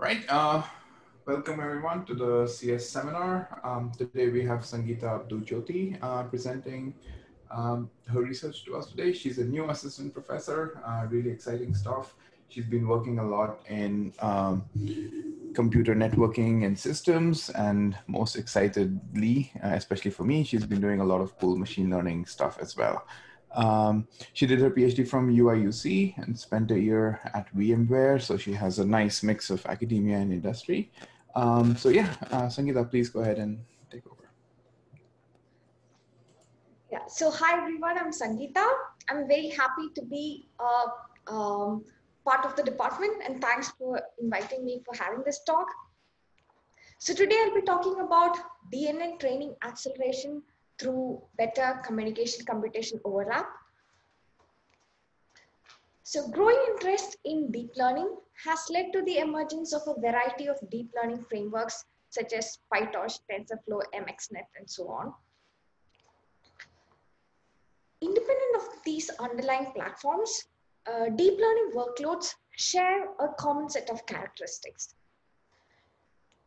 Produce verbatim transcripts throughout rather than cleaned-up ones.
Right, uh, welcome everyone to the C S seminar. Um, today we have Sangeetha Abdu Jyothi uh, presenting um, her research to us today. She's a new assistant professor, uh, really exciting stuff. She's been working a lot in um, computer networking and systems, and most excitedly, uh, especially for me, she's been doing a lot of cool machine learning stuff as well. Um, she did her PhD from U I U C and spent a year at VMware, so she has a nice mix of academia and industry. Um, so yeah, uh, Sangeetha, please go ahead and take over. Yeah, so hi everyone, I'm Sangeetha. I'm very happy to be uh, um, part of the department, and thanks for inviting me for having this talk. So today I'll be talking about D N N training acceleration through better communication computation overlap. So growing interest in deep learning has led to the emergence of a variety of deep learning frameworks such as PyTorch, TensorFlow, M X net, and so on. Independent of these underlying platforms, uh, deep learning workloads share a common set of characteristics.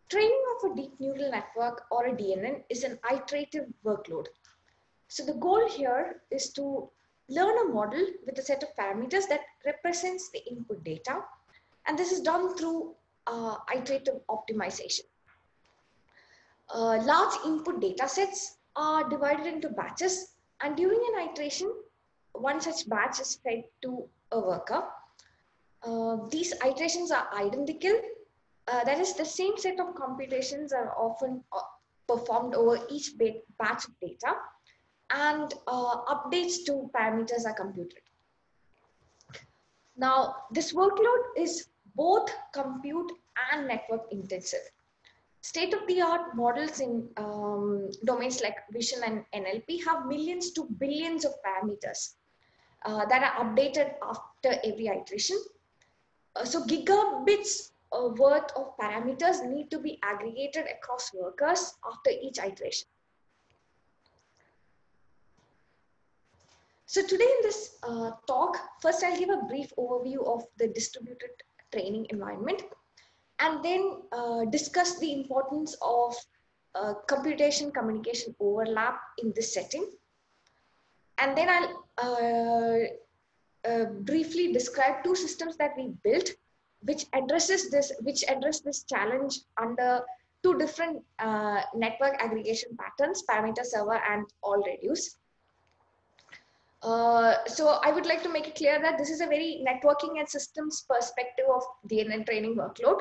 Training of a deep neural network or a D N N is an iterative workload. So the goal here is to learn a model with a set of parameters that represents the input data. And this is done through uh, iterative optimization. Uh, large input data sets are divided into batches. And during an iteration, one such batch is fed to a worker. Uh, these iterations are identical. Uh, that is, the same set of computations are often uh, performed over each batch of data, and uh, updates to parameters are computed. Now, this workload is both compute and network intensive. State-of-the-art models in um, domains like vision and N L P have millions to billions of parameters uh, that are updated after every iteration. Uh, so gigabits A worth of parameters need to be aggregated across workers after each iteration. So today in this uh, talk, first I'll give a brief overview of the distributed training environment, and then uh, discuss the importance of uh, computation communication overlap in this setting. And then I'll uh, uh, briefly describe two systems that we built which addresses this, which address this challenge under two different uh, network aggregation patterns, Parameter Server and AllReduce. Uh, so I would like to make it clear that this is a very networking and systems perspective of D N N training workload.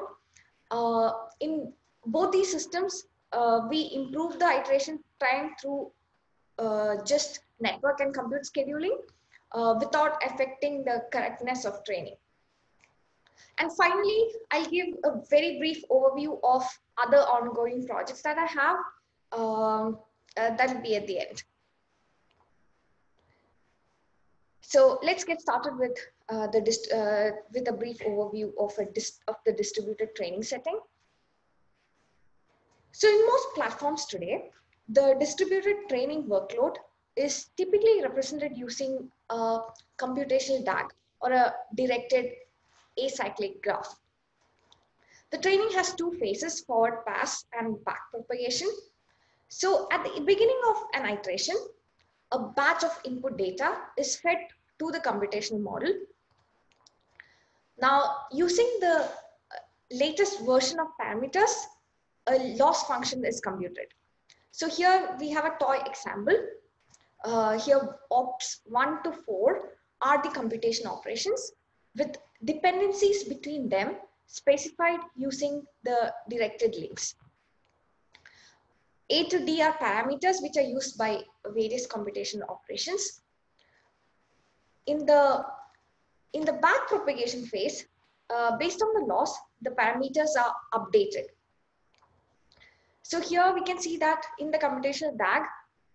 Uh, in both these systems, uh, we improve the iteration time through uh, just network and compute scheduling uh, without affecting the correctness of training. And finally, I'll give a very brief overview of other ongoing projects that I have. Um, uh, that'll be at the end. So let's get started with uh, the uh, with a brief overview of a of the distributed training setting. So in most platforms today, the distributed training workload is typically represented using a computational D A G or a directed acyclic graph. The training has two phases, forward pass and back propagation. So at the beginning of an iteration, a batch of input data is fed to the computational model. Now, using the latest version of parameters, a loss function is computed. So here we have a toy example. Uh, here ops one to four are the computation operations with dependencies between them specified using the directed links. A to D are parameters which are used by various computation operations. In the, in the back propagation phase, uh, based on the loss, the parameters are updated. So here we can see that in the computational D A G,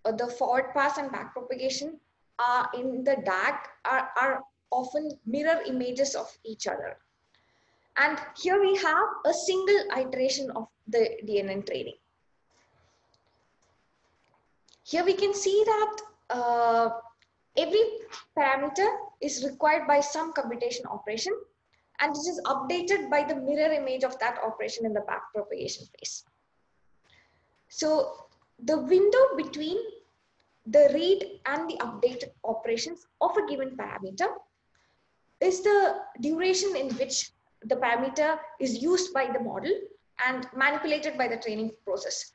uh, the forward pass and back propagation are in the D A G are, are often mirror images of each other. And here we have a single iteration of the D N N training. Here we can see that uh, every parameter is required by some computation operation, and it is updated by the mirror image of that operation in the back propagation phase. So the window between the read and the updated operations of a given parameter is the duration in which the parameter is used by the model and manipulated by the training process.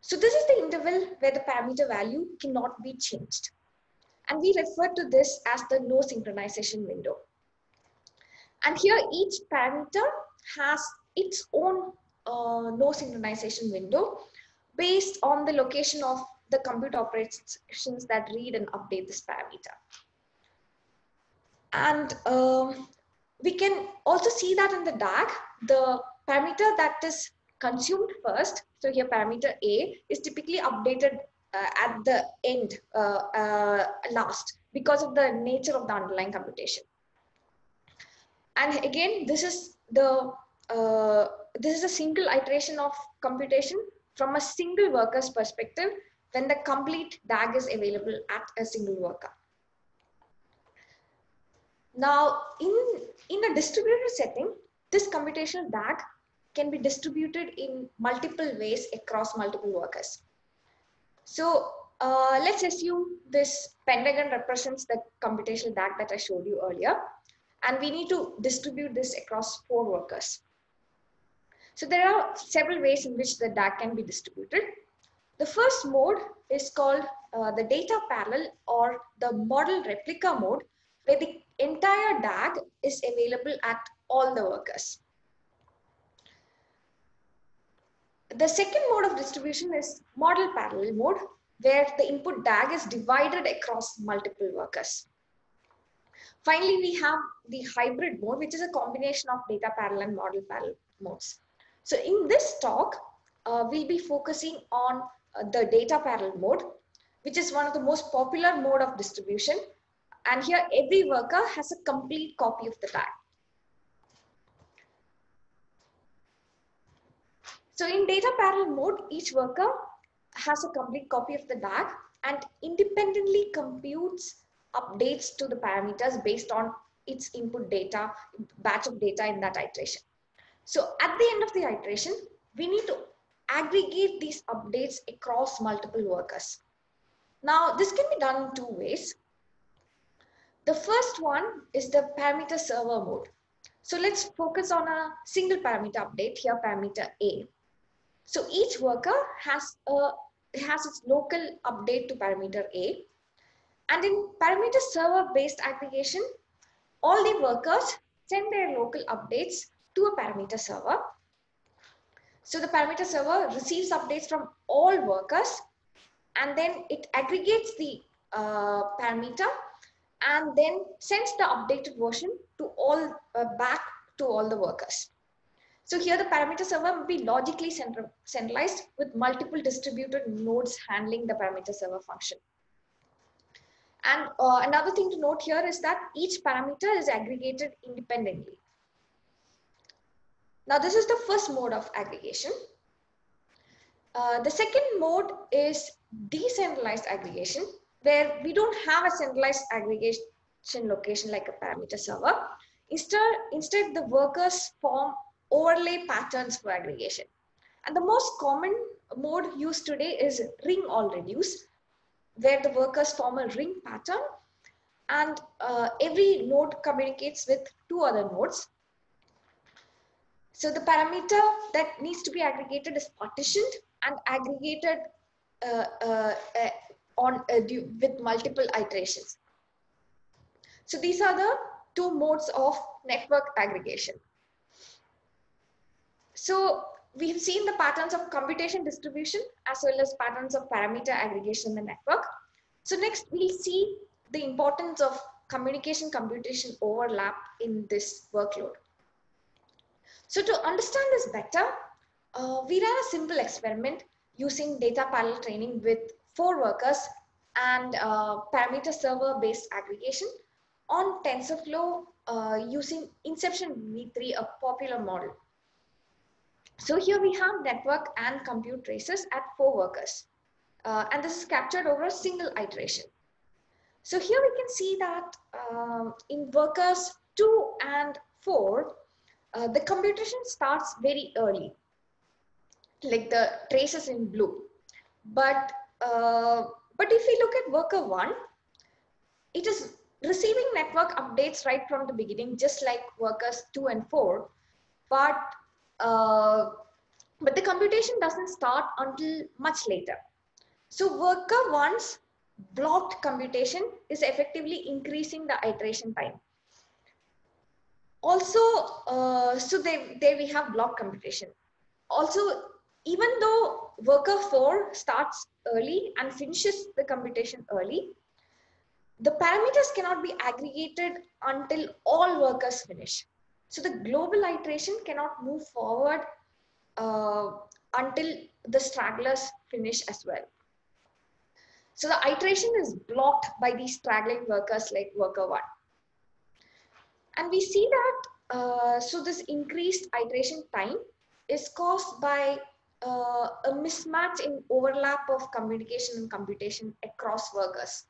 So this is the interval where the parameter value cannot be changed. And we refer to this as the no synchronization window. And here each parameter has its own uh, no synchronization window based on the location of the compute operations that read and update this parameter. And um, we can also see that in the D A G, the parameter that is consumed first, so here parameter A, is typically updated uh, at the end, uh, uh, last, because of the nature of the underlying computation. And again, this is the uh, this is a single iteration of computation from a single worker's perspective when the complete D A G is available at a single worker. Now, in, in a distributed setting, this computational D A G can be distributed in multiple ways across multiple workers. So uh, let's assume this pentagon represents the computational D A G that I showed you earlier, and we need to distribute this across four workers. So there are several ways in which the D A G can be distributed. The first mode is called uh, the data parallel or the model replica mode, where the entire D A G is available at all the workers. The second mode of distribution is model parallel mode, where the input D A G is divided across multiple workers. Finally, we have the hybrid mode, which is a combination of data parallel and model parallel modes. So in this talk, uh, we'll be focusing on uh, the data parallel mode, which is one of the most popular mode of distribution. And here every worker has a complete copy of the D A G. So in data parallel mode, each worker has a complete copy of the D A G and independently computes updates to the parameters based on its input data, batch of data in that iteration. So at the end of the iteration, we need to aggregate these updates across multiple workers. Now, this can be done in two ways. The first one is the parameter server mode. So let's focus on a single parameter update here, parameter A. So each worker has, a, has its local update to parameter A. And in parameter server-based aggregation, all the workers send their local updates to a parameter server. So the parameter server receives updates from all workers, and then it aggregates the uh, parameter and then sends the updated version to all uh, back to all the workers. So here the parameter server will be logically centralized with multiple distributed nodes handling the parameter server function. And uh, another thing to note here is that each parameter is aggregated independently. Now this is the first mode of aggregation. Uh, the second mode is decentralized aggregation, where we don't have a centralized aggregation location like a parameter server. Instead, instead the workers form overlay patterns for aggregation. And the most common mode used today is ring AllReduce, where the workers form a ring pattern and uh, every node communicates with two other nodes. So the parameter that needs to be aggregated is partitioned and aggregated uh, uh, uh, on uh, with multiple iterations. So these are the two modes of network aggregation. So we've seen the patterns of computation distribution as well as patterns of parameter aggregation in the network. So next we'll see the importance of communication-computation overlap in this workload. So to understand this better, uh, we ran a simple experiment using data parallel training with four workers and uh, parameter server-based aggregation on TensorFlow uh, using Inception V three, a popular model. So here we have network and compute traces at four workers. Uh, and this is captured over a single iteration. So here we can see that um, in workers two and four, uh, the computation starts very early, like the traces in blue. But, uh, but if we look at worker one, it is receiving network updates right from the beginning, just like workers two and four. But, uh, but the computation doesn't start until much later. So worker one's blocked computation is effectively increasing the iteration time. Also, uh, so they, there we have block computation. Also, even though worker four starts early and finishes the computation early, the parameters cannot be aggregated until all workers finish. So the global iteration cannot move forward uh, until the stragglers finish as well. So the iteration is blocked by these straggling workers like worker one. And we see that, uh, so this increased iteration time is caused by uh, a mismatch in overlap of communication and computation across workers.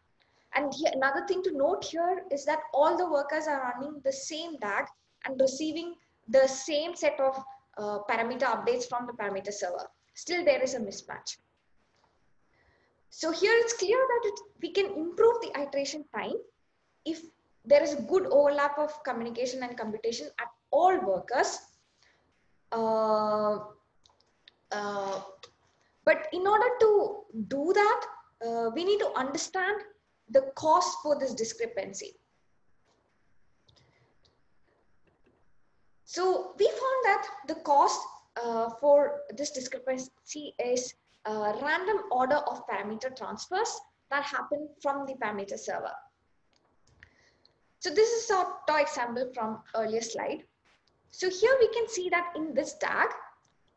And here, another thing to note here is that all the workers are running the same D A G and receiving the same set of uh, parameter updates from the parameter server. Still, there is a mismatch. So here it's clear that it, we can improve the iteration time if there is a good overlap of communication and computation at all workers. Uh, uh, but in order to do that, uh, we need to understand the cause for this discrepancy. So we found that the cause uh, for this discrepancy is Uh, random order of parameter transfers that happen from the parameter server. So this is a toy example from earlier slide. So here we can see that in this D A G,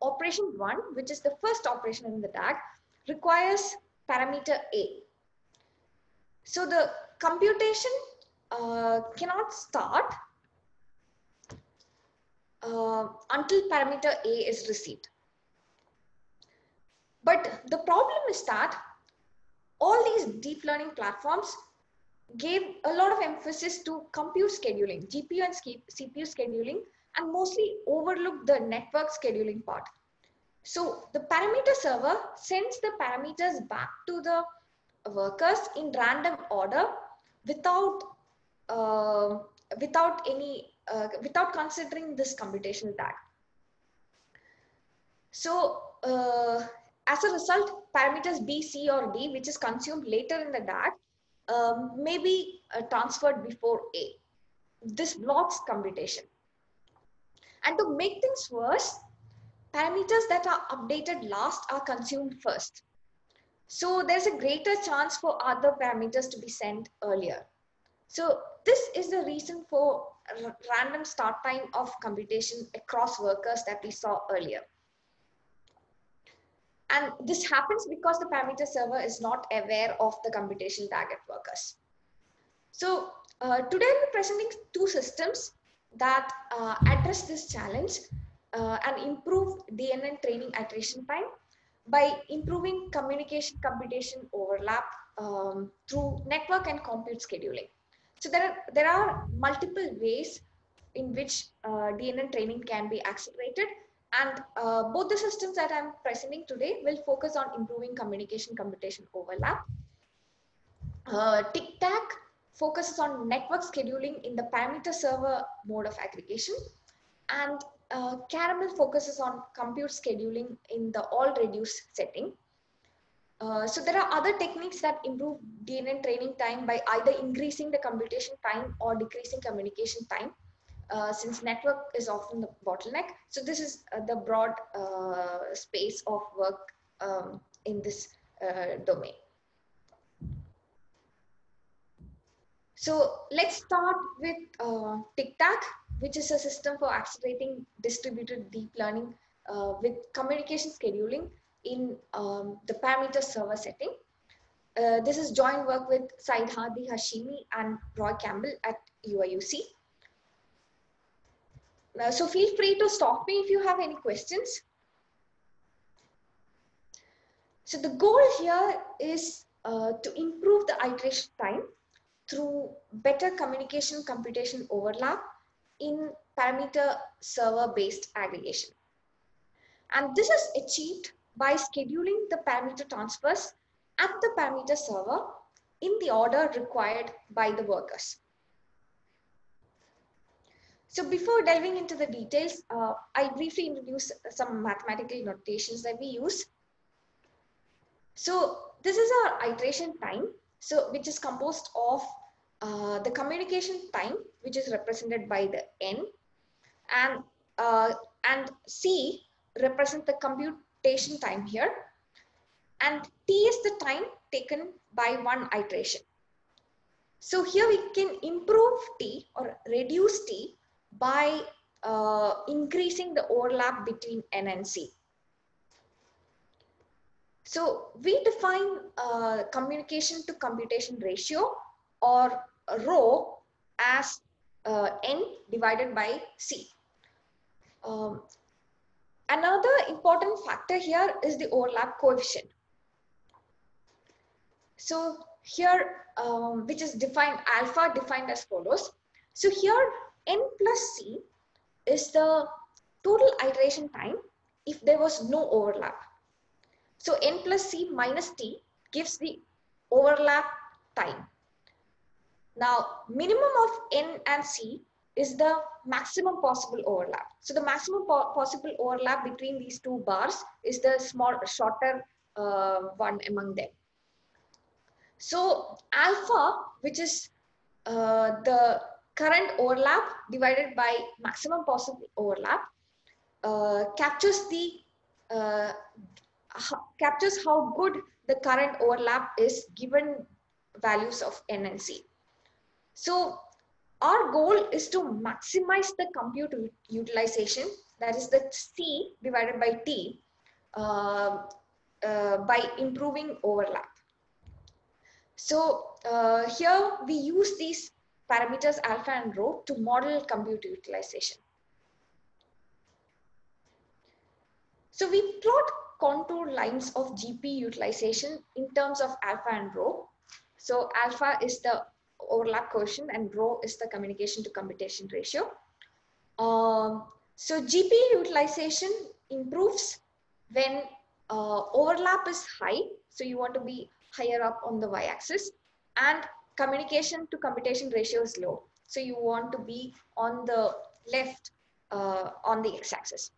operation one, which is the first operation in the D A G, requires parameter A. So the computation uh, cannot start uh, until parameter A is received. But the problem is that all these deep learning platforms gave a lot of emphasis to compute scheduling, G P U and C P U scheduling, and mostly overlooked the network scheduling part. So the parameter server sends the parameters back to the workers in random order without, uh, without, any, uh, without considering this computational tag. So, uh, as a result, parameters B, C, or D, which is consumed later in the D A G, um, may be uh, transferred before A. This blocks computation. And to make things worse, parameters that are updated last are consumed first. So there's a greater chance for other parameters to be sent earlier. So this is the reason for random start time of computation across workers that we saw earlier. And this happens because the parameter server is not aware of the computation target workers. So uh, today we're presenting two systems that uh, address this challenge uh, and improve D N N training iteration time by improving communication computation overlap um, through network and compute scheduling. So there are, there are multiple ways in which uh, D N N training can be accelerated. And uh, both the systems that I'm presenting today will focus on improving communication-computation overlap. Uh, TicTac focuses on network scheduling in the parameter server mode of aggregation. And uh, Caramel focuses on compute scheduling in the AllReduce setting. Uh, so there are other techniques that improve D N N training time by either increasing the computation time or decreasing communication time. Uh, since network is often the bottleneck. So this is uh, the broad uh, space of work um, in this uh, domain. So let's start with uh, TicTac, which is a system for accelerating distributed deep learning uh, with communication scheduling in um, the parameter server setting. Uh, this is joint work with Seyed Hadi Hashemi and Roy Campbell at U I U C. Uh, so feel free to stop me if you have any questions. So the goal here is uh, to improve the iteration time through better communication computation overlap in parameter server based aggregation. And this is achieved by scheduling the parameter transfers at the parameter server in the order required by the workers. So before diving into the details, uh, I briefly introduce some mathematical notations that we use. So this is our iteration time, so which is composed of uh, the communication time, which is represented by the N, and uh, and C represents the computation time here, and T is the time taken by one iteration. So here we can improve T or reduce T by uh, increasing the overlap between N and C. So we define uh, communication to computation ratio or rho as uh, N divided by C. Um, another important factor here is the overlap coefficient. So here, um, which is defined alpha defined as follows. So here N plus C is the total iteration time if there was no overlap. So N plus C minus T gives the overlap time. Now, minimum of N and C is the maximum possible overlap. So the maximum po possible overlap between these two bars is the small, shorter uh, one among them. So alpha, which is uh, the current overlap divided by maximum possible overlap, uh, captures the uh, captures how good the current overlap is given values of N and C. So our goal is to maximize the compute utilization, that is the C divided by T, uh, uh, by improving overlap. So uh, here we use these parameters alpha and rho to model compute utilization. So we plot contour lines of G P U utilization in terms of alpha and rho. So alpha is the overlap quotient and rho is the communication to computation ratio. Um, so G P U utilization improves when uh, overlap is high. So you want to be higher up on the y-axis, and communication to computation ratio is low. So you want to be on the left uh, on the x-axis.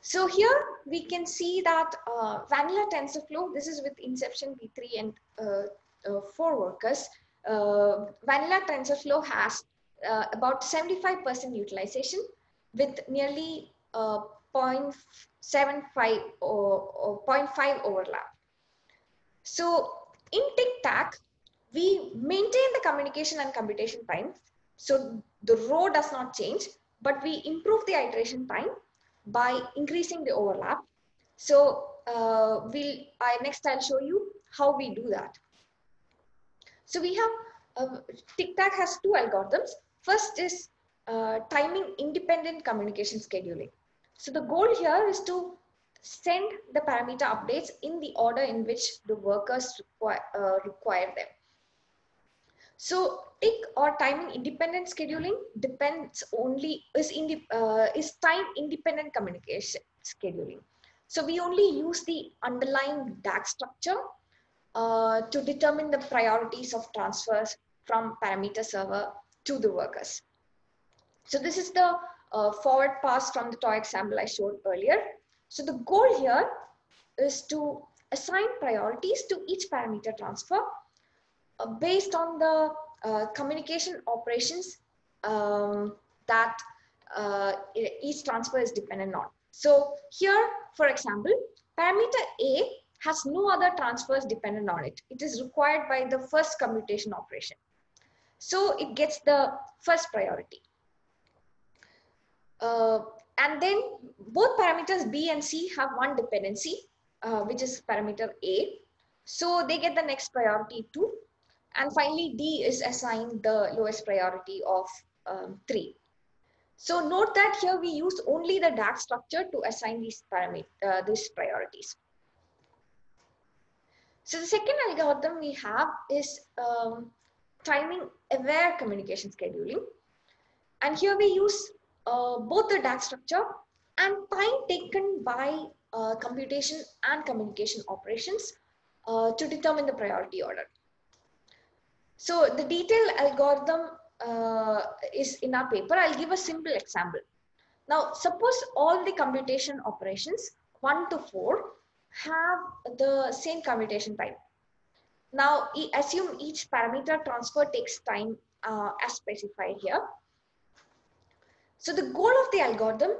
So here we can see that uh, vanilla TensorFlow, this is with Inception V three and uh, uh, four workers, uh, vanilla TensorFlow has uh, about seventy-five percent utilization with nearly uh, zero point seven five or, or zero point five overlap. So in TicTac, we maintain the communication and computation time. So the row does not change, but we improve the iteration time by increasing the overlap. So uh, we'll, I, next I'll show you how we do that. So we have, uh, TicTac has two algorithms. First is uh, timing independent communication scheduling. So the goal here is to send the parameter updates in the order in which the workers require, uh, require them. So tick or timing independent scheduling depends only is in the, uh, is time independent communication scheduling. So we only use the underlying D A C structure uh, to determine the priorities of transfers from parameter server to the workers. So this is the uh, forward pass from the toy example I showed earlier. So the goal here is to assign priorities to each parameter transfer uh, based on the uh, communication operations um, that uh, each transfer is dependent on. So here, for example, parameter A has no other transfers dependent on it. It is required by the first commutation operation. So it gets the first priority. Uh, And then both parameters B and C have one dependency, uh, which is parameter A. So they get the next priority two. And finally, D is assigned the lowest priority of um, three. So note that here we use only the D A C structure to assign these, uh, these priorities. So the second algorithm we have is um, timing aware communication scheduling. And here we use uh, both the D A G structure and time taken by uh, computation and communication operations uh, to determine the priority order. So the detailed algorithm uh, is in our paper. I'll give a simple example. Now, suppose all the computation operations one to four have the same commutation time. Now, assume each parameter transfer takes time uh, as specified here. So the goal of the algorithm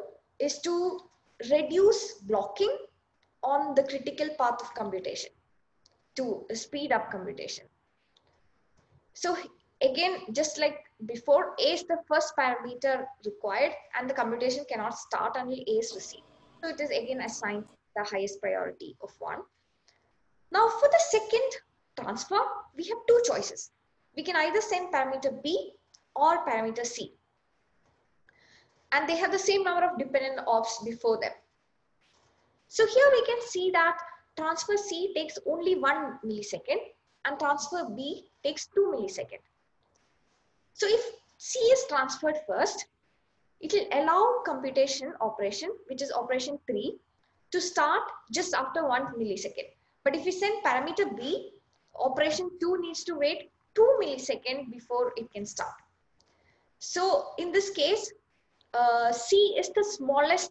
is to reduce blocking on the critical path of computation to speed up computation. So again, just like before, A is the first parameter required and the computation cannot start until A is received. So it is again assigned the highest priority of one. Now for the second transfer, we have two choices. We can either send parameter B or parameter C. And they have the same number of dependent ops before them. So here we can see that transfer C takes only one millisecond and transfer B takes two milliseconds. So if C is transferred first, it will allow computation operation, which is operation three, to start just after one millisecond. But if we send parameter B, operation two needs to wait two milliseconds before it can start. So in this case, Uh, C is the smallest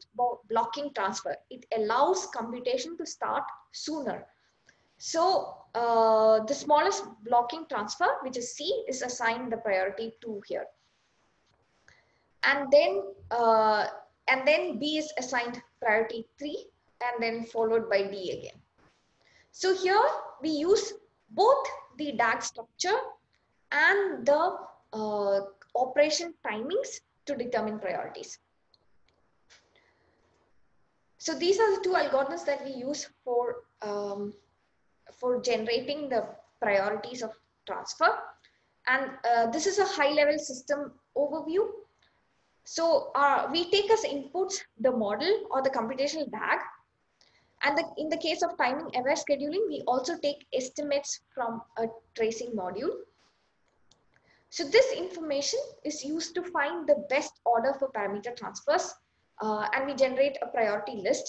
blocking transfer. It allows computation to start sooner. So uh, the smallest blocking transfer, which is C, is assigned the priority to here. And then, uh, and then B is assigned priority three, and then followed by D again. So here we use both the D A G structure and the uh, operation timings to determine priorities. So these are the two algorithms that we use for um, for generating the priorities of transfer, and uh, this is a high-level system overview. So uh, we take as inputs the model or the computational D A G, and the, in the case of timing-aware scheduling, we also take estimates from a tracing module. So this information is used to find the best order for parameter transfers, uh, and we generate a priority list.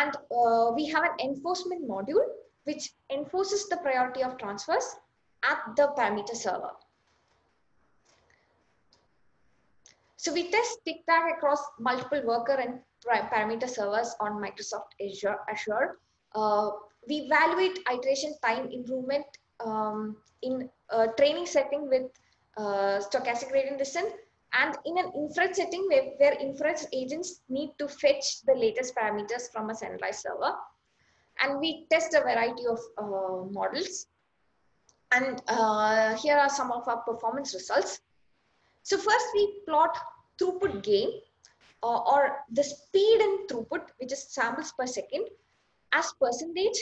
And uh, we have an enforcement module which enforces the priority of transfers at the parameter server. So we test TicTac across multiple worker and parameter servers on Microsoft Azure. Azure. Uh, we evaluate iteration time improvement Um, in a training setting with uh, stochastic gradient descent, and in an inference setting where, where inference agents need to fetch the latest parameters from a centralized server. And we test a variety of uh, models. And uh, here are some of our performance results. So first we plot throughput gain uh, or the speed in throughput, which is samples per second, as percentage,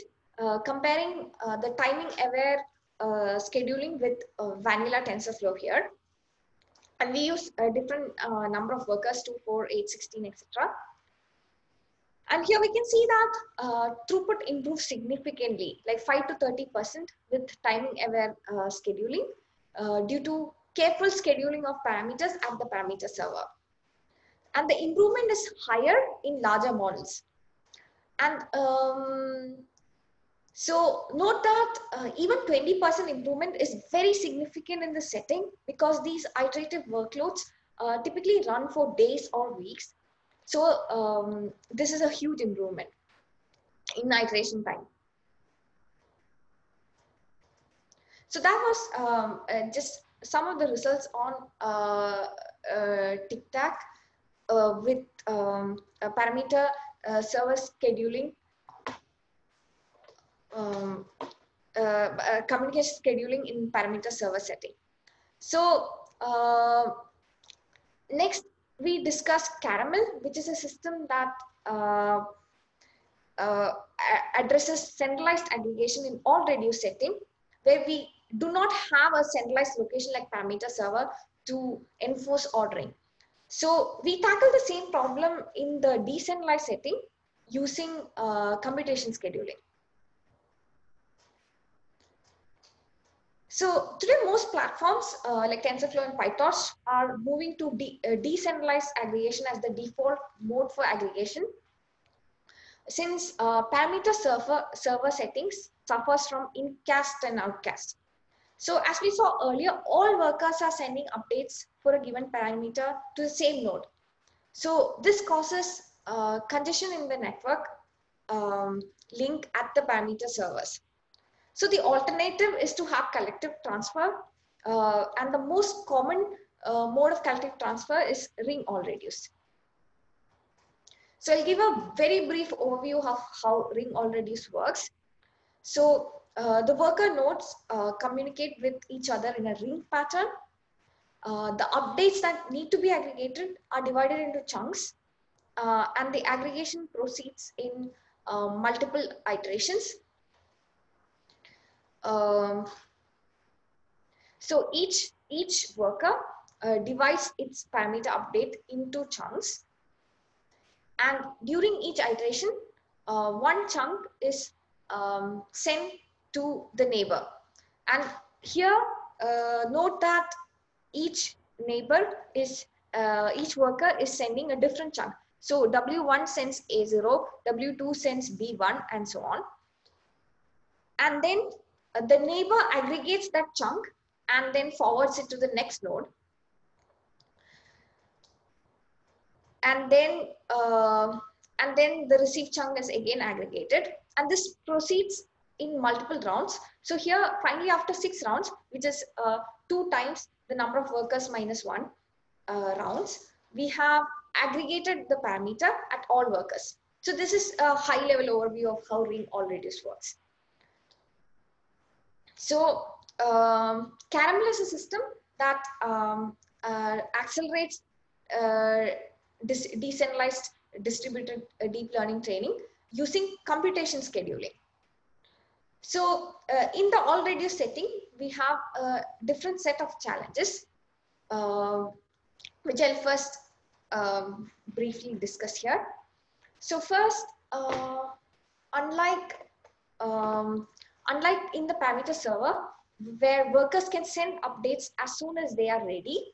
Uh, comparing uh, the timing aware uh, scheduling with uh, vanilla TensorFlow here. And we use a different uh, number of workers, two, four, eight, sixteen, et cetera. And here we can see that uh, throughput improves significantly, like five to thirty percent with timing aware uh, scheduling uh, due to careful scheduling of parameters at the parameter server. And the improvement is higher in larger models. And um, So note that uh, even twenty percent improvement is very significant in the setting, because these iterative workloads uh, typically run for days or weeks. So um, this is a huge improvement in iteration time. So that was um, uh, just some of the results on uh, uh, TicTac uh, with um, a parameter uh, server scheduling. Um, uh, uh, communication scheduling in parameter server setting. So uh, next we discuss Caramel, which is a system that uh, uh, addresses centralized aggregation in all reduce setting, where we do not have a centralized location like parameter server to enforce ordering. So we tackle the same problem in the decentralized setting using uh, computation scheduling. So today, most platforms uh, like TensorFlow and PyTorch are moving to de uh, decentralized aggregation as the default mode for aggregation. Since uh, parameter server, server settings suffers from incast and outcast. So as we saw earlier, all workers are sending updates for a given parameter to the same node. So this causes uh, congestion in the network um, link at the parameter servers. So the alternative is to have collective transfer, uh, and the most common uh, mode of collective transfer is ring AllReduce. So I'll give a very brief overview of how ring AllReduce works. So uh, the worker nodes uh, communicate with each other in a ring pattern. Uh, the updates that need to be aggregated are divided into chunks, uh, and the aggregation proceeds in uh, multiple iterations. Um, so each each worker uh, divides its parameter update into chunks, and during each iteration, uh, one chunk is um, sent to the neighbor. And here, uh, note that each neighbor is uh, each worker is sending a different chunk. So W one sends A zero, W two sends B one, and so on. And then uh, the neighbor aggregates that chunk and then forwards it to the next node. And then uh, and then the received chunk is again aggregated, and this proceeds in multiple rounds. So here, finally, after six rounds, which is uh, two times the number of workers minus one uh, rounds, we have aggregated the parameter at all workers. So this is a high level overview of how ring AllReduce works. So um, Caramel is a system that um, uh, accelerates uh, dis decentralized distributed uh, deep learning training using computation scheduling. So uh, in the AllReduce setting, we have a different set of challenges, uh, which I'll first um, briefly discuss here. So first, uh, unlike um, unlike in the parameter server, where workers can send updates as soon as they are ready,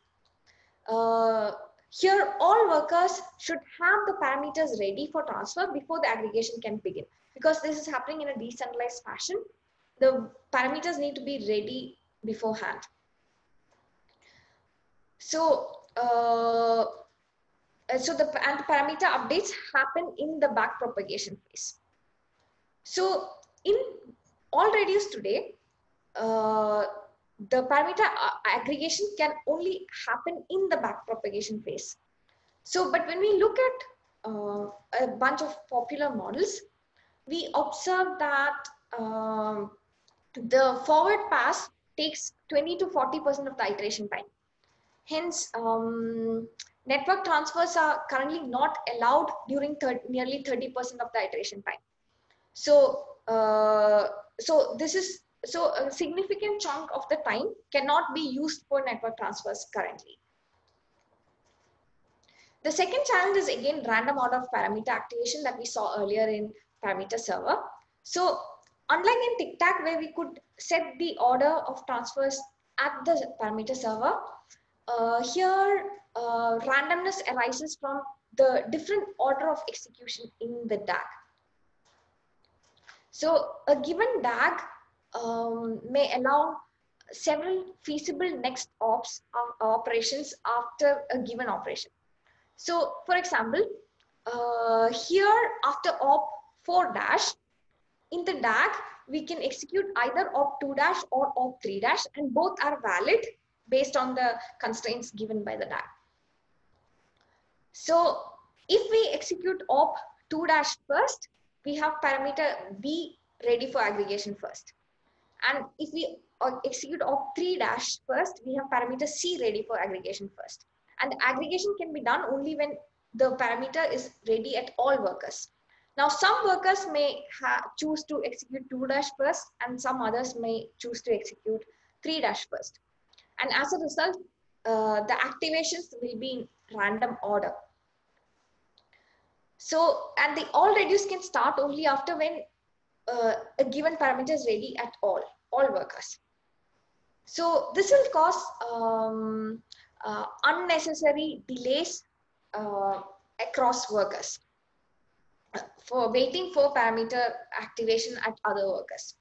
uh, here all workers should have the parameters ready for transfer before the aggregation can begin. Because this is happening in a decentralized fashion, the parameters need to be ready beforehand. So, uh, so the and parameter updates happen in the back propagation phase. So in AllReduce today, uh, the parameter aggregation can only happen in the back propagation phase. So, but when we look at uh, a bunch of popular models, we observe that um, the forward pass takes twenty to forty percent of the iteration time. Hence, um, network transfers are currently not allowed during nearly thirty percent of the iteration time. So, uh, so this is so a significant chunk of the time cannot be used for network transfers currently. The second challenge is again random order of parameter activation that we saw earlier in parameter server. So unlike in TicTac, where we could set the order of transfers at the parameter server, uh, here uh, randomness arises from the different order of execution in the D A G. So a given D A G um, may allow several feasible next ops uh, operations after a given operation. So for example, uh, here after op four dash, in the D A G, we can execute either op two dash or op three dash, and both are valid based on the constraints given by the D A G. So if we execute op two dash first, we have parameter B ready for aggregation first. And if we execute op three dash first, we have parameter C ready for aggregation first. And the aggregation can be done only when the parameter is ready at all workers. Now, some workers may choose to execute two dash first, and some others may choose to execute three dash first. And as a result, uh, the activations will be in random order. So, and the AllReduce can start only after when uh, a given parameter is ready at all, all workers. So this will cause um, uh, unnecessary delays uh, across workers for waiting for parameter activation at other workers.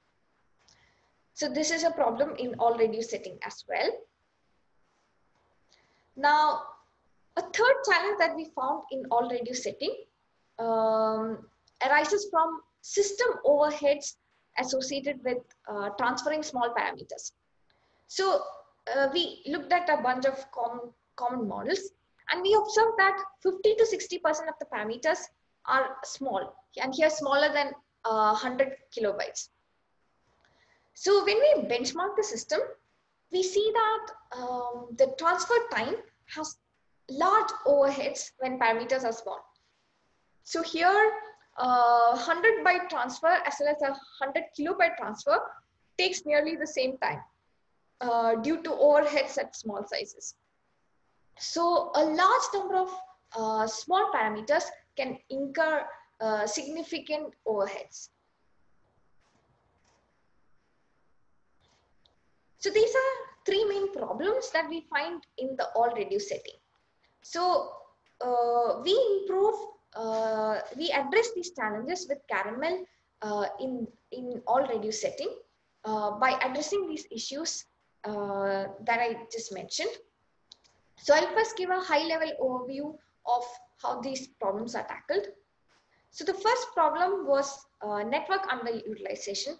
So this is a problem in AllReduce setting as well. Now, a third challenge that we found in AllReduce setting um, arises from system overheads associated with uh, transferring small parameters. So uh, we looked at a bunch of common, common models, and we observed that fifty to sixty percent of the parameters are small, and here smaller than uh, one hundred kilobytes. So when we benchmark the system, we see that um, the transfer time has large overheads when parameters are small. So here, uh, one hundred byte transfer as well as a one hundred kilobyte transfer takes nearly the same time uh, due to overheads at small sizes. So a large number of uh, small parameters can incur uh, significant overheads. So these are three main problems that we find in the AllReduce setting. So uh, we improve, uh, we address these challenges with Caramel uh, in, in AllReduce setting uh, by addressing these issues uh, that I just mentioned. So I'll first give a high-level overview of how these problems are tackled. So the first problem was uh, network underutilization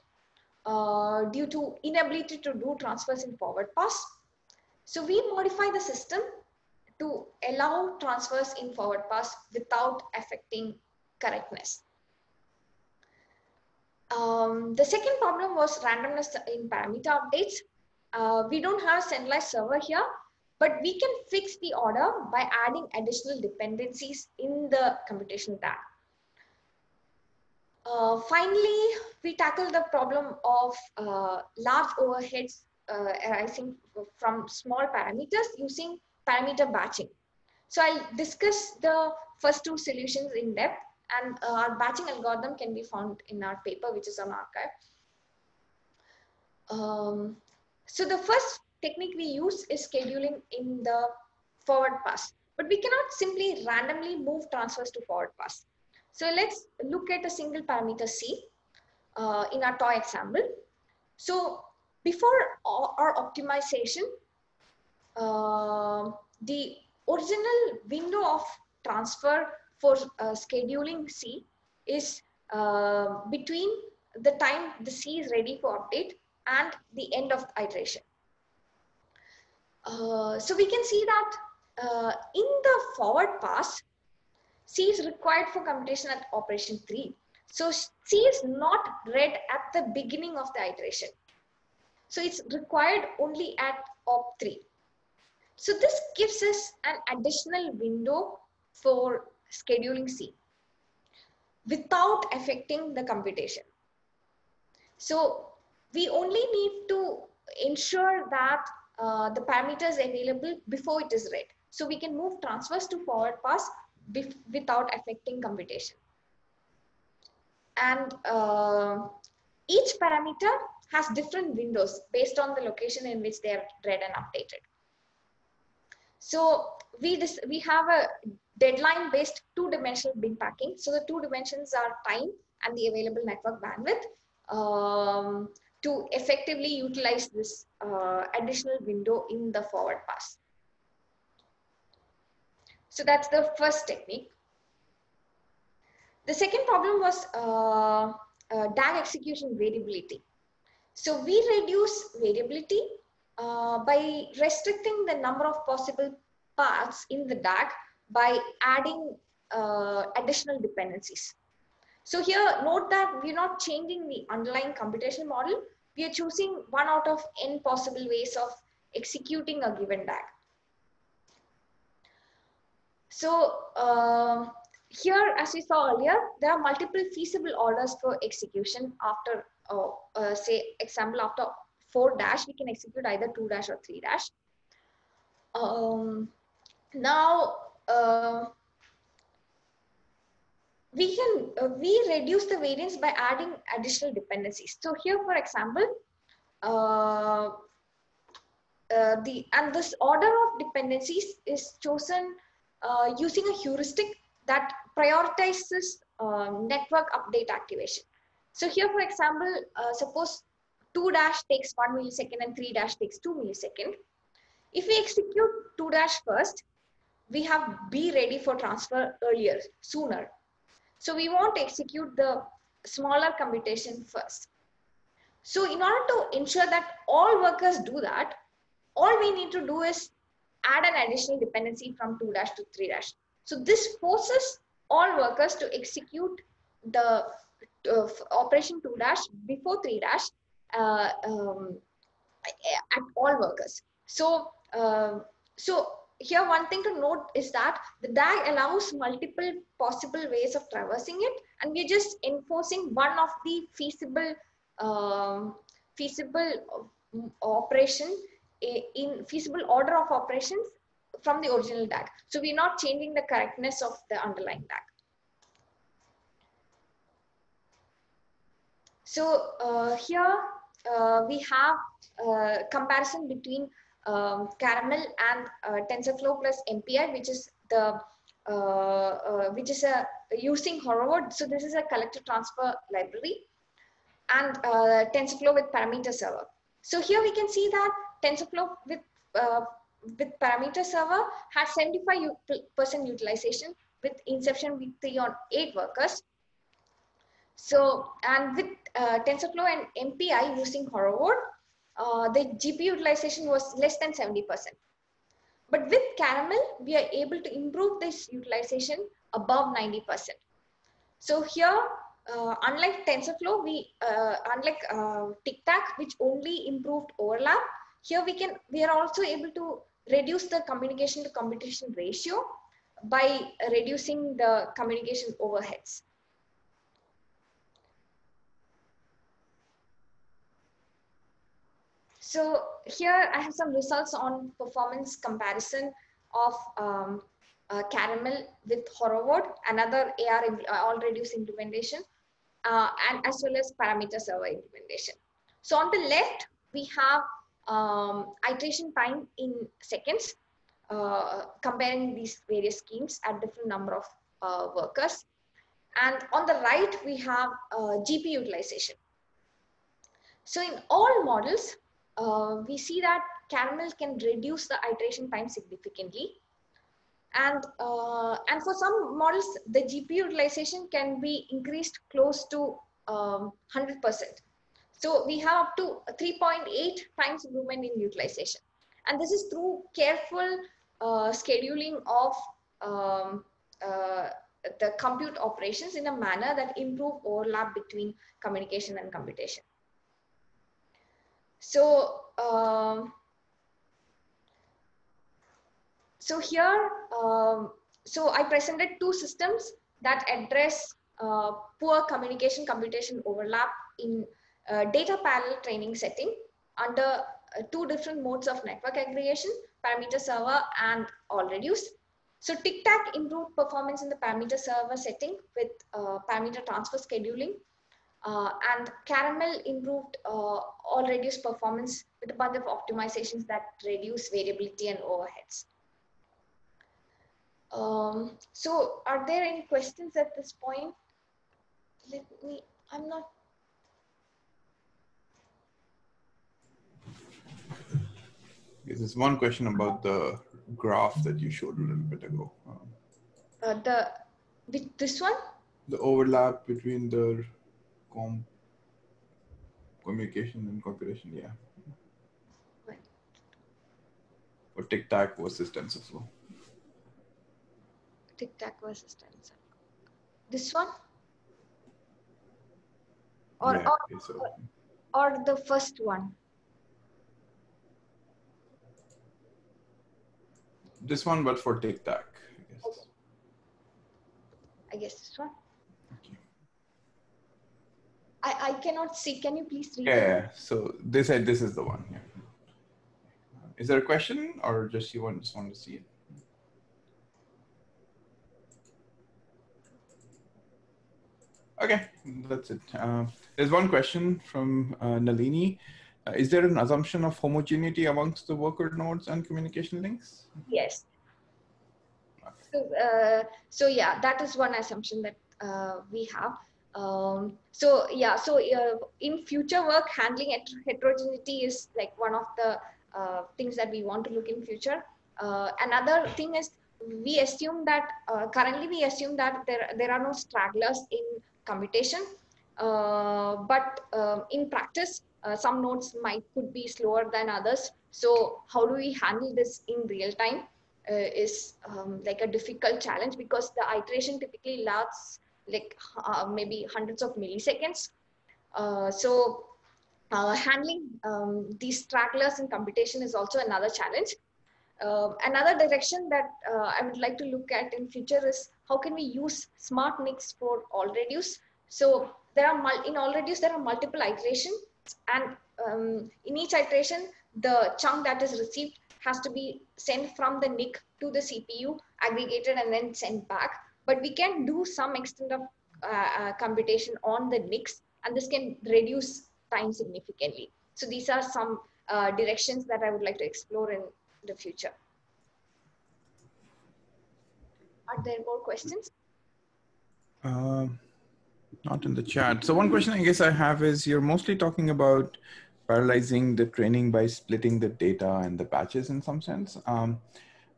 uh, due to inability to do transfers in forward pass. So we modify the system to allow transfers in forward pass without affecting correctness. Um, the second problem was randomness in parameter updates. Uh, we don't have a centralized server here, but we can fix the order by adding additional dependencies in the computation tab. Uh, finally, we tackle the problem of uh, large overheads uh, arising from small parameters using parameter batching. So I'll discuss the first two solutions in depth, and uh, our batching algorithm can be found in our paper, which is on archive. Um, so the first technique we use is scheduling in the forward pass, but we cannot simply randomly move transfers to forward pass. So let's look at a single parameter C uh, in our toy example. So before our optimization, uh, the original window of transfer for uh, scheduling C is uh, between the time the C is ready for update and the end of the iteration. Uh, so we can see that uh, in the forward pass, C is required for computation at operation three. So C is not read at the beginning of the iteration. So it's required only at op three. So this gives us an additional window for scheduling C without affecting the computation. So we only need to ensure that Uh, the parameters available before it is read. So we can move transfers to forward pass without affecting computation. And uh, each parameter has different windows based on the location in which they are read and updated. So we, we have a deadline-based two-dimensional bin packing. So the two dimensions are time and the available network bandwidth. Um, to effectively utilize this uh, additional window in the forward pass. So that's the first technique. The second problem was uh, uh, D A G execution variability. So we reduce variability uh, by restricting the number of possible paths in the D A G by adding uh, additional dependencies. So here, note that we're not changing the underlying computation model. We are choosing one out of n possible ways of executing a given D A G. So uh, here, as we saw earlier, there are multiple feasible orders for execution after, uh, uh, say, example, after four dash, we can execute either two dash or three dash. Um, now, uh, We can uh, we reduce the variance by adding additional dependencies. So here, for example, uh, uh, the and this order of dependencies is chosen uh, using a heuristic that prioritizes uh, network update activation. So here, for example, uh, suppose two dash takes one millisecond and three dash takes two millisecond. If we execute two dash first, we have B ready for transfer earlier, sooner. So we want to execute the smaller computation first. So in order to ensure that all workers do that, all we need to do is add an additional dependency from two dash to three dash. So this forces all workers to execute the uh, operation two dash before three dash uh, um, at all workers. So uh, so here one thing to note is that the D A G allows multiple possible ways of traversing it, and we're just enforcing one of the feasible Um, feasible operation in feasible order of operations from the original D A G. So we're not changing the correctness of the underlying D A G. So uh, here uh, we have a comparison between um, Caramel and uh, TensorFlow plus M P I, which is the uh, uh, which is a using Horovod. So this is a collective transfer library, and uh, TensorFlow with Parameter Server. So here we can see that TensorFlow with uh, with Parameter Server had seventy-five percent utilization with Inception V three on eight workers. So, and with uh, TensorFlow and M P I using Horovod, uh, the G P U utilization was less than seventy percent. But with Caramel, we are able to improve this utilization above ninety percent. So here, Uh, unlike TensorFlow, we uh, unlike uh, TicTac, which only improved overlap, here we can we are also able to reduce the communication to computation ratio by reducing the communication overheads. So here I have some results on performance comparison of um, uh, Caramel with Horovod, another A R AllReduce implementation. Uh, and as well as Parameter Server implementation. So on the left, we have um, iteration time in seconds, uh, comparing these various schemes at different number of uh, workers. And on the right, we have uh, G P U utilization. So in all models, uh, we see that Caramel can reduce the iteration time significantly. And, uh, and for some models, the G P U utilization can be increased close to um, one hundred percent. So we have up to three point eight times improvement in utilization. And this is through careful uh, scheduling of um, uh, the compute operations in a manner that improve overlap between communication and computation. So, um, So here, um, so I presented two systems that address uh, poor communication computation overlap in uh, data parallel training setting under uh, two different modes of network aggregation, Parameter Server and AllReduce. So TicTac improved performance in the Parameter Server setting with uh, parameter transfer scheduling, uh, and Caramel improved uh, AllReduce performance with a bunch of optimizations that reduce variability and overheads. Um, so are there any questions at this point? Let me, I'm not. Yes, there's one question about the graph that you showed a little bit ago. Um, uh, the, with this one? The overlap between the com communication and computation, yeah. What? Or TicTac versus TensorFlow. TicTac versus TensorFlow. This one? Or, yeah, or, okay, so. or the first one? This one, but for TicTac. I guess, okay. I guess this one. Okay. I, I cannot see. Can you please read? Yeah, yeah. So they said this is the one. Yeah. Is there a question or just you want, just want to see it? Okay, that's it. Uh, there's one question from uh, Nalini. Uh, is there an assumption of homogeneity amongst the worker nodes and communication links? Yes. So, uh, so yeah, that is one assumption that uh, we have. Um, so yeah, so uh, in future work, handling heterogeneity is like one of the uh, things that we want to look in future. Uh, another thing is we assume that uh, currently we assume that there there are no stragglers in computation, uh, but uh, in practice, uh, some nodes might could be slower than others. So how do we handle this in real time? Uh, is um, like a difficult challenge because the iteration typically lasts like uh, maybe hundreds of milliseconds. Uh, so uh, handling um, these stragglers in computation is also another challenge. Uh, another direction that uh, I would like to look at in future is how can we use smart N I Cs for AllReduce? So there are mul in AllReduce there are multiple iterations, and um, in each iteration the chunk that is received has to be sent from the N I C to the C P U, aggregated and then sent back. But we can do some extent of uh, uh, computation on the N I Cs, and this can reduce time significantly. So these are some uh, directions that I would like to explore in the future. Are there more questions? Uh, not in the chat. So one question I guess I have is, you're mostly talking about parallelizing the training by splitting the data and the batches in some sense. Um,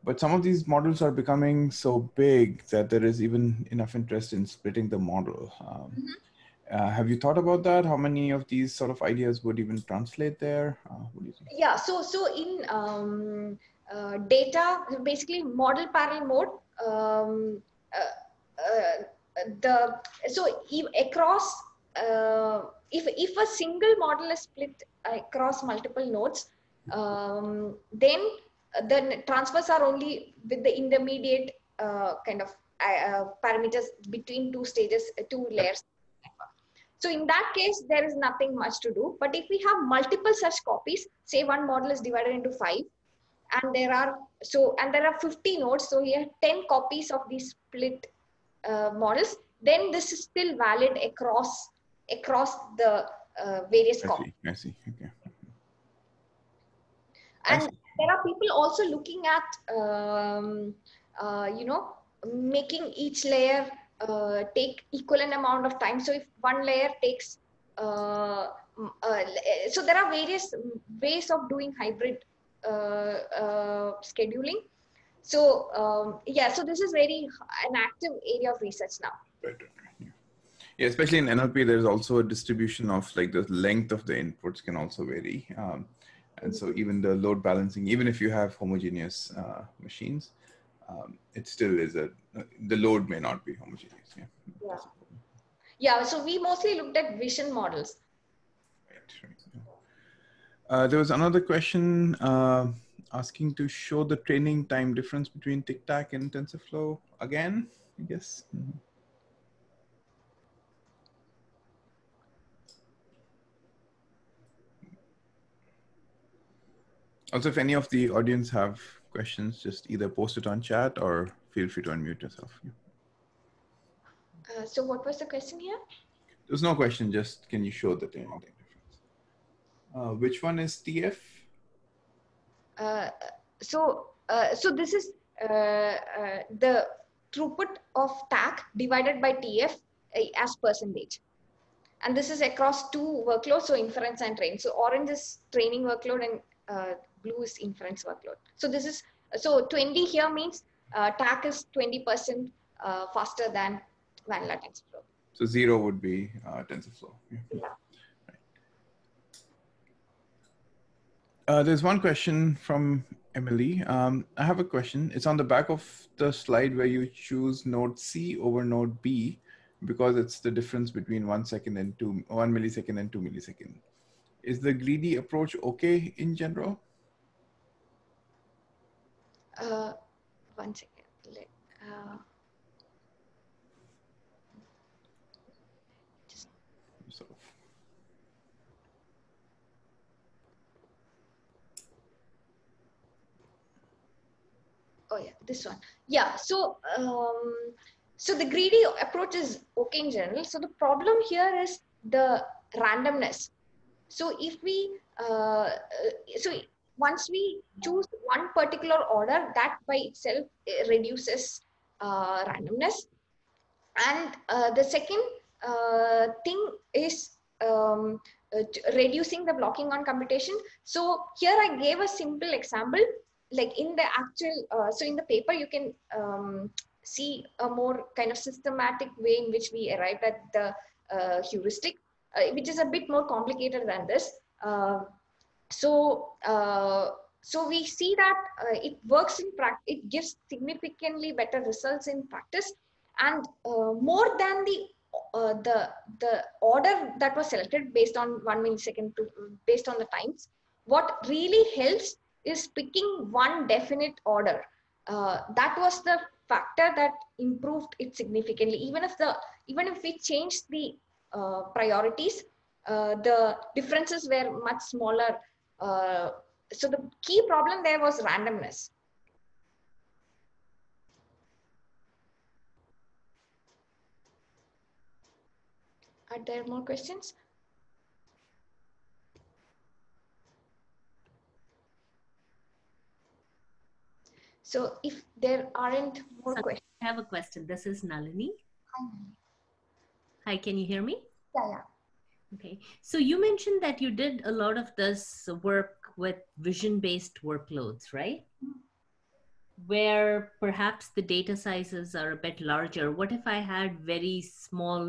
but some of these models are becoming so big that there is even enough interest in splitting the model. Um, mm-hmm. uh, have you thought about that? How many of these sort of ideas would even translate there? Uh, what do you think? Yeah, so, so in um, uh, data, basically model parallel mode, um, uh, uh, the, so if across, uh, if, if a single model is split across multiple nodes, um, then the transfers are only with the intermediate uh, kind of uh, parameters between two stages, two layers. So in that case, there is nothing much to do. But if we have multiple such copies, say one model is divided into five, and there are so and there are fifty nodes, so we have ten copies of these split uh, models. Then this is still valid across across the uh, various copies. I see. Okay. And I see. There are people also looking at, um, uh, you know, making each layer uh, take equivalent amount of time. So if one layer takes, uh, uh, so there are various ways of doing hybrid uh, uh, scheduling. So um, yeah, so this is very an active area of research now. Right. Yeah, especially in N L P, there's also a distribution of like the length of the inputs can also vary. Um, and so even the load balancing, even if you have homogeneous uh, machines, um, it still is a, the load may not be homogeneous. Yeah. Yeah. Yeah, so we mostly looked at vision models. Right. Uh, there was another question uh, asking to show the training time difference between TicTac and TensorFlow again, I guess. Mm-hmm. Also, if any of the audience have questions, just either post it on chat or feel free to unmute yourself. Uh, so what was the question here? There's no question, just can you show the training time difference? Uh, which one is T F? Uh, so, uh, so this is uh, uh, the throughput of T A C divided by T F uh, as percentage. And this is across two workloads, so inference and train. So orange is training workload and Uh, blue is inference workload. So this is, so twenty here means uh, T A C is twenty percent uh, faster than vanilla TensorFlow. So zero would be uh, TensorFlow. Yeah. Yeah. Right. Uh, there's one question from Emily. Um, I have a question. It's on the back of the slide where you choose node C over node B because it's the difference between one second and two, one millisecond and two millisecond. Is the greedy approach okay in general? Uh, one second. Uh, just. Oh yeah, this one. Yeah. So, um, so the greedy approach is okay in general. So the problem here is the randomness. So if we Uh, so once we choose one particular order, that by itself reduces uh, randomness. And uh, the second uh, thing is um, uh, reducing the blocking on computation. So here I gave a simple example, like in the actual, uh, so in the paper you can um, see a more kind of systematic way in which we arrived at the uh, heuristic, uh, which is a bit more complicated than this. Uh, so, uh, so we see that uh, it works in practice, it gives significantly better results in practice, and uh, more than the uh, the the order that was selected based on one millisecond to based on the times. What really helps is picking one definite order. Uh, that was the factor that improved it significantly. Even if the even if we changed the uh, priorities, Uh, the differences were much smaller. Uh, so the key problem there was randomness. Are there more questions? So if there aren't more so questions. I have a question. This is Nalini. Hi. Hi, can you hear me? Yeah, yeah. Okay, so you mentioned that you did a lot of this work with vision-based workloads, right? Where perhaps the data sizes are a bit larger. What if I had very small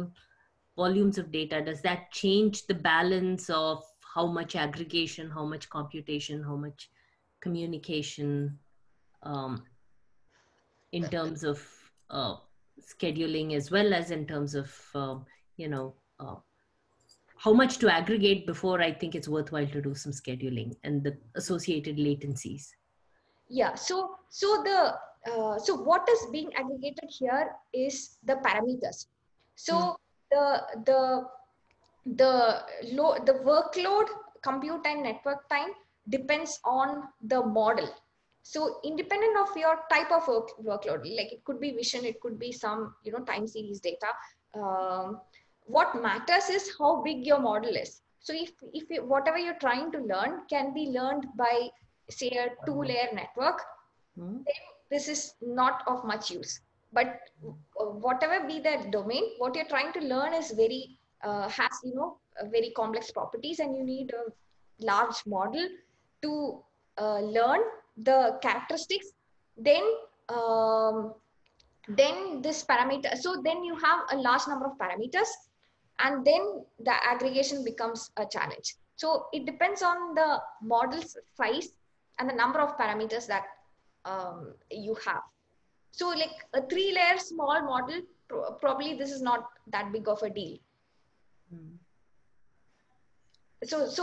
volumes of data? Does that change the balance of how much aggregation, how much computation, how much communication um, in terms of uh, scheduling, as well as in terms of, uh, you know, uh, how much to aggregate before I think it's worthwhile to do some scheduling, and the associated latencies? Yeah, so so the uh, so what is being aggregated here is the parameters. So mm. the the the low the workload, compute and network time depends on the model. So independent of your type of work, workload, like it could be vision, it could be some you know time series data. Um, What matters is how big your model is. So if, if you, whatever you're trying to learn can be learned by, say, a two-layer network, mm-hmm. then this is not of much use. But whatever be the domain, what you're trying to learn is very, uh, has, you know, very complex properties, and you need a large model to uh, learn the characteristics. Then, um, then this parameter, so then you have a large number of parameters, and then the aggregation becomes a challenge. So it depends on the model's size and the number of parameters that um, you have. So like a three layer small model, pro probably this is not that big of a deal. Mm. So, so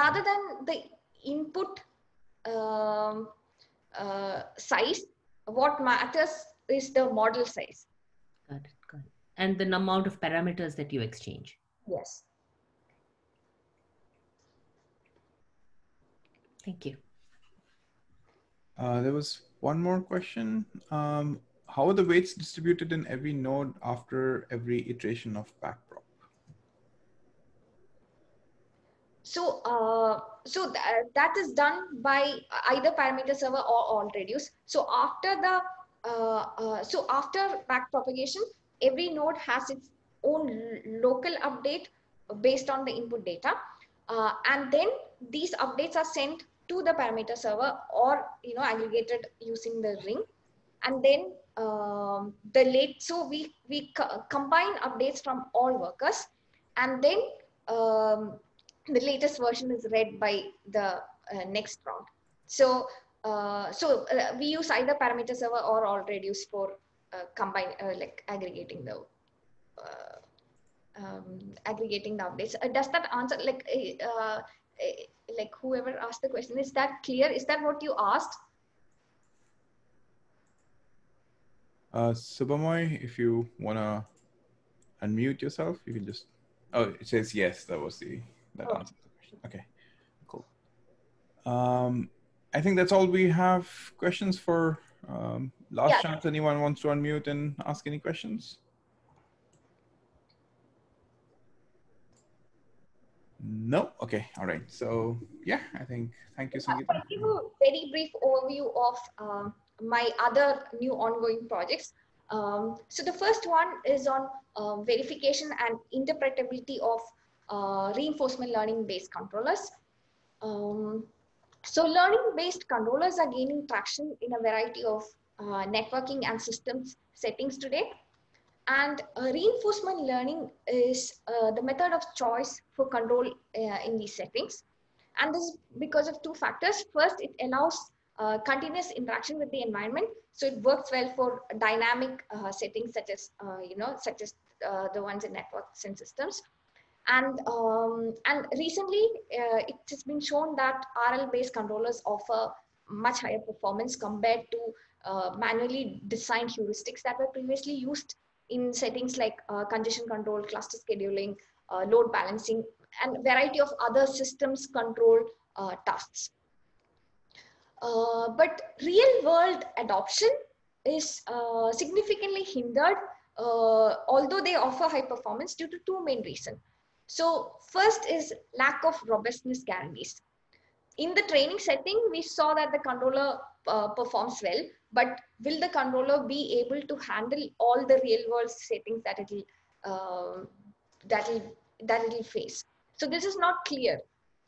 rather than the input um, uh, size, what matters is the model size. Got it, got it. And the amount of parameters that you exchange. Yes. Thank you. Uh, there was one more question. Um, how are the weights distributed in every node after every iteration of backprop? So, uh, so th that is done by either Parameter Server or AllReduce. So after the Uh, uh, so after backpropagation, every node has its own local update based on the input data, uh, and then these updates are sent to the Parameter Server or you know aggregated using the ring, and then um, the late. So we we co combine updates from all workers, and then um, the latest version is read by the uh, next round. So. Uh, so uh, we use either Parameter Server or AllReduce for uh, combine uh, like aggregating the uh, um, aggregating the updates. Uh, does that answer? Like uh, uh, like whoever asked the question, is that clear? Is that what you asked? Uh, Subamoy, if you wanna unmute yourself, you can just. Oh, it says yes. That was the that oh. answered the question. Okay, cool. Um. I think that's all we have questions for. Um, last yeah. chance, anyone wants to unmute and ask any questions? No. Okay. All right. So yeah, I think, thank you, Sangeetha. I'll give you a very brief overview of uh, my other new ongoing projects. Um, so the first one is on uh, verification and interpretability of uh, reinforcement learning based controllers. Um, so learning based controllers are gaining traction in a variety of uh, networking and systems settings today. And uh, reinforcement learning is uh, the method of choice for control uh, in these settings. And this is because of two factors. First, it allows uh, continuous interaction with the environment. So it works well for dynamic uh, settings such as, uh, you know, such as uh, the ones in networks and systems. And, um, and recently, uh, it has been shown that R L-based controllers offer much higher performance compared to uh, manually designed heuristics that were previously used in settings like uh, congestion control, cluster scheduling, uh, load balancing, and variety of other systems control uh, tasks. Uh, but real world adoption is uh, significantly hindered, uh, although they offer high performance, due to two main reasons. So first is lack of robustness guarantees. In the training setting, we saw that the controller uh, performs well, but will the controller be able to handle all the real world settings that it'll, uh, that it'll, that it'll face? So this is not clear.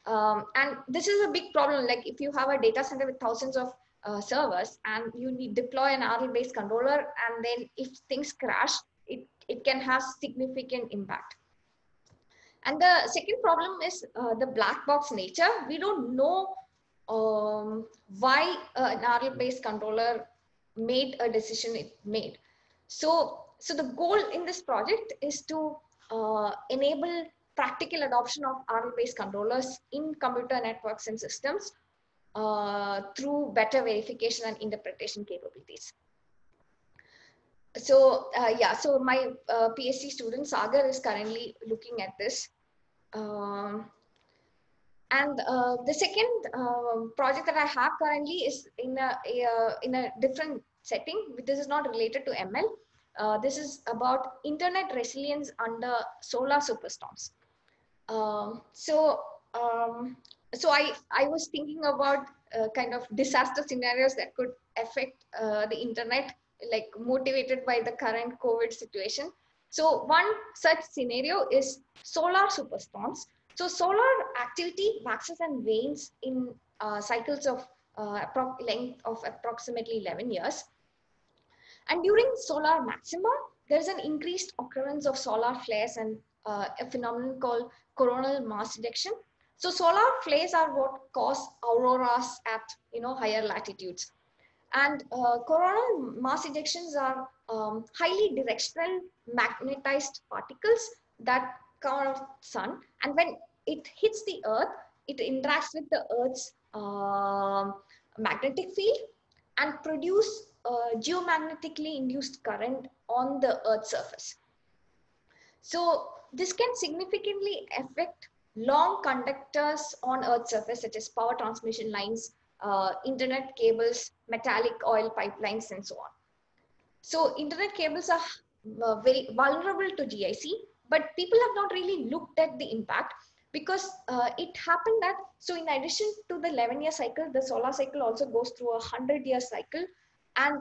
Um, and this is a big problem. Like if you have a data center with thousands of uh, servers and you need deploy an R L-based controller, and then if things crash, it, it can have significant impact. And the second problem is uh, the black box nature. We don't know um, why uh, an R L-based controller made a decision it made. So, so the goal in this project is to uh, enable practical adoption of R L-based controllers in computer networks and systems uh, through better verification and interpretation capabilities. So uh, yeah, so my uh, PhD student Sagar is currently looking at this. Um, and uh, the second uh, project that I have currently is in a, a, in a different setting. This is not related to M L. Uh, this is about internet resilience under solar superstorms. Um, so um, so I, I was thinking about uh, kind of disaster scenarios that could affect uh, the internet, like motivated by the current COVID situation. So one such scenario is solar superstorms. So solar activity waxes and wanes in uh, cycles of uh, length of approximately eleven years. And during solar maxima, there's an increased occurrence of solar flares and uh, a phenomenon called coronal mass ejection. So solar flares are what cause auroras at, you know, higher latitudes. And uh, coronal mass ejections are um, highly directional magnetized particles that come out of the sun. And when it hits the earth, it interacts with the earth's uh, magnetic field and produce uh, geomagnetically induced current on the earth's surface. So this can significantly affect long conductors on earth's surface, such as power transmission lines, Uh, internet cables, metallic oil pipelines, and so on. So internet cables are uh, very vulnerable to G I C, but people have not really looked at the impact, because uh, it happened that, so in addition to the eleven year cycle, the solar cycle also goes through a hundred year cycle. And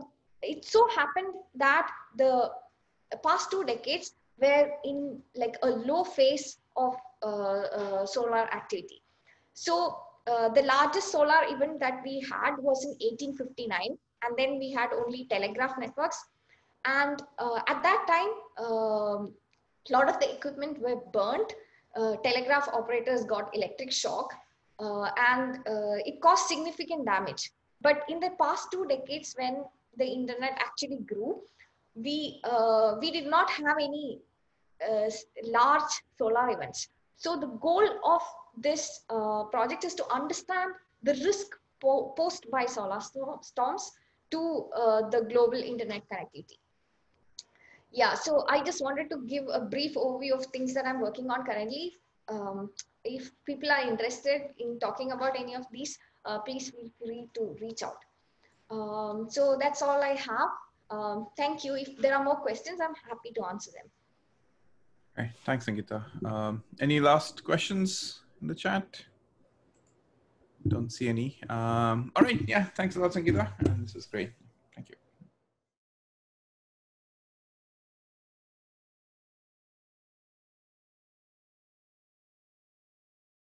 it so happened that the past two decades were in like a low phase of uh, uh, solar activity. So Uh, the largest solar event that we had was in eighteen fifty-nine, and then we had only telegraph networks. And uh, at that time, um, a lot of the equipment were burnt. Uh, telegraph operators got electric shock, uh, and uh, it caused significant damage. But in the past two decades, when the internet actually grew, we, uh, we did not have any uh, large solar events. So the goal of this uh, project is to understand the risk po posed by solar storms to uh, the global internet connectivity. Yeah, so I just wanted to give a brief overview of things that I'm working on currently. Um, if people are interested in talking about any of these, uh, please feel free to reach out. Um, so that's all I have. Um, thank you. If there are more questions, I'm happy to answer them. Okay, thanks, Sangeetha. Um, any last questions? in the chat? Don't see any. Um, all right. Yeah. Thanks a lot, Sangeetha. And this is great. Thank you.